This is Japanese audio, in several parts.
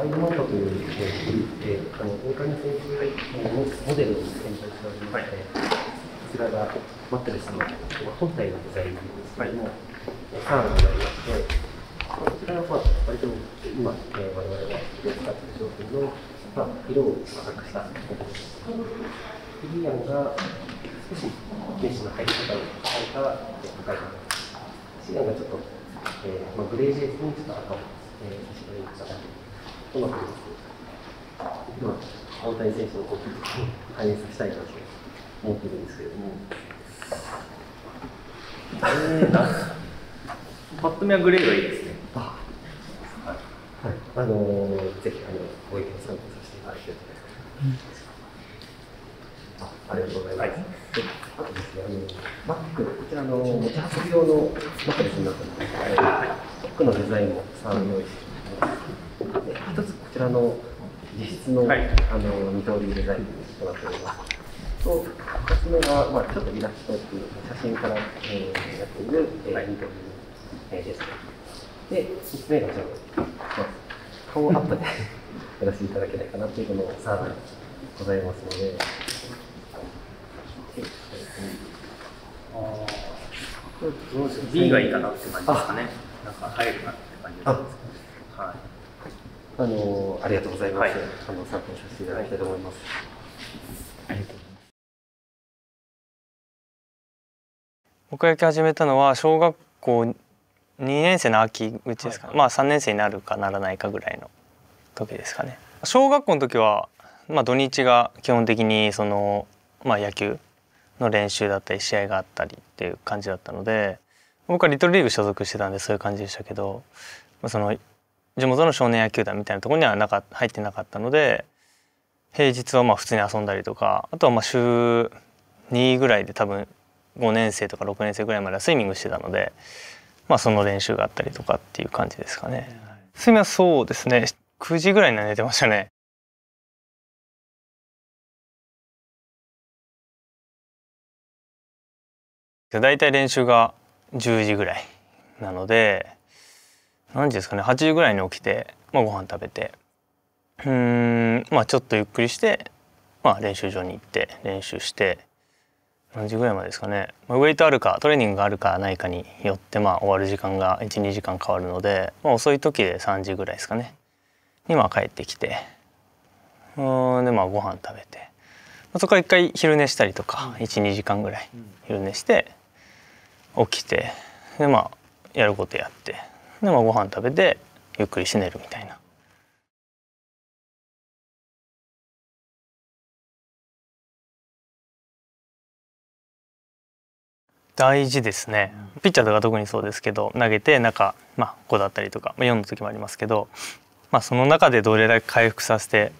ワイドマントという大谷選手のモデルを展開しておりまして、こちらがマットレスの本体のデザインなんですけれども、カードになりまして、こちらは割と今、我々が使っている商品の色を赤くしたものです。イリアンが少しメッシュの入り方を変えた赤いものです。シアンがちょっと、グレージェイズにちょっと赤を白い方となっています。今、大谷選手のコピーを反映させたいなと思っているんですけれども、パッと見はグレーがいいですね。はい、ぜひご意見参考させていただきたいと思います。ありがとうございます。あとですね、バッグ、こちらの持ち運び用のバッグになってますので、バッグのデザインもたくさん用意しております。で、一つこちらの実質の、二刀流デザインとなっております。と、二つ目が、ちょっとイラストっていう写真から、やっている、二刀流です。で、三つ目がちょっと、顔アップでやらせていただけないかなというこのサービスがございますので、B がいいかなって感じですかね。なんか入るなって感じです。はい。ありがとうございます。参考にさせていただきたいと思います。僕が野球始めたのは小学校2年生の秋口ですかね。3年生になるかならないかぐらいの時ですかね。小学校の時は土日が基本的にその野球の練習だったり試合があったりっていう感じだったので、僕はリトルリーグ所属してたんでそういう感じでしたけど、その地元の少年野球団みたいなところには入ってなかったので、平日は普通に遊んだりとか、あとは週2ぐらいで多分5年生とか6年生ぐらいまではスイミングしてたので、その練習があったりとかっていう感じですかね。スイミングはそうですね、9時ぐらいには寝てましたね。大体練習が10時ぐらいなので、何時ですかね、8時ぐらいに起きて、ご飯食べて、ちょっとゆっくりして、練習場に行って練習して、何時ぐらいまでですかね、ウェイトあるかトレーニングがあるかないかによって終わる時間が 1、2 時間変わるので、遅い時で3時ぐらいですかねに帰ってきて、でご飯食べて、そこから一回昼寝したりとか、1、2 時間ぐらい昼寝して。起きて、でやることやって、でご飯食べてゆっくりして寝るみたいな。大事ですね。ピッチャーとか特にそうですけど、投げて中5だったりとか4の時もありますけど、その中でどれだけ回復させて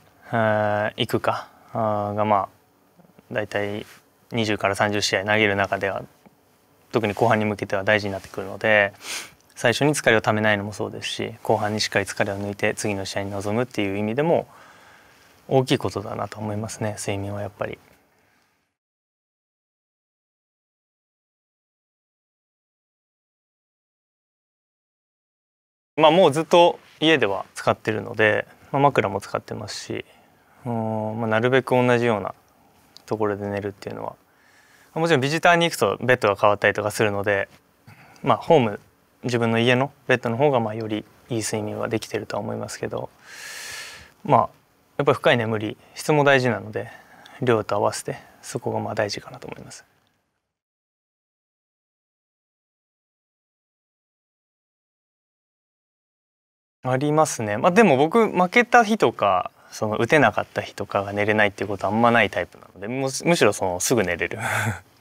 いくかが大体20から30試合投げる中では、特に後半に向けては大事になってくるので、最初に疲れをためないのもそうですし、後半にしっかり疲れを抜いて次の試合に臨むっていう意味でも大きいことだなと思いますね、睡眠はやっぱり。もうずっと家では使ってるので、枕も使ってますし、なるべく同じようなところで寝るっていうのは。もちろんビジターに行くとベッドが変わったりとかするので、ホーム、自分の家のベッドの方がよりいい睡眠はできてるとは思いますけど、やっぱり深い眠り、質も大事なので量と合わせて、そこが大事かなと思います。ありますね。でも僕、負けた日とか打てなかった日とかが寝れないっていうことはないタイプなので、むしろすぐ寝れる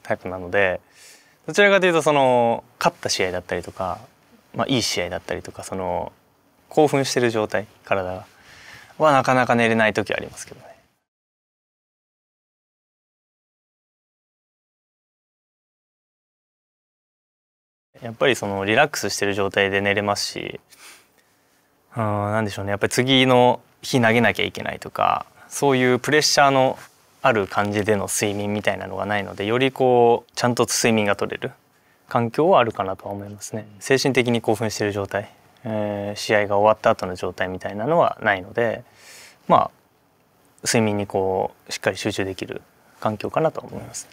タイプなので、どちらかというと勝った試合だったりとか、いい試合だったりとか、興奮してる状態、体がはなかなか寝れない時はありますけどね。やっぱりリラックスしてる状態で寝れますし、なんでしょうね、やっぱり次の日投げなきゃいけないとか、そういうプレッシャーのある感じでの睡眠みたいなのがないので、よりちゃんと睡眠が取れる環境はあるかなとは思いますね。精神的に興奮している状態試合が終わった後の状態みたいなのはないので、まあ睡眠にこうしっかり集中できる環境かなと思います。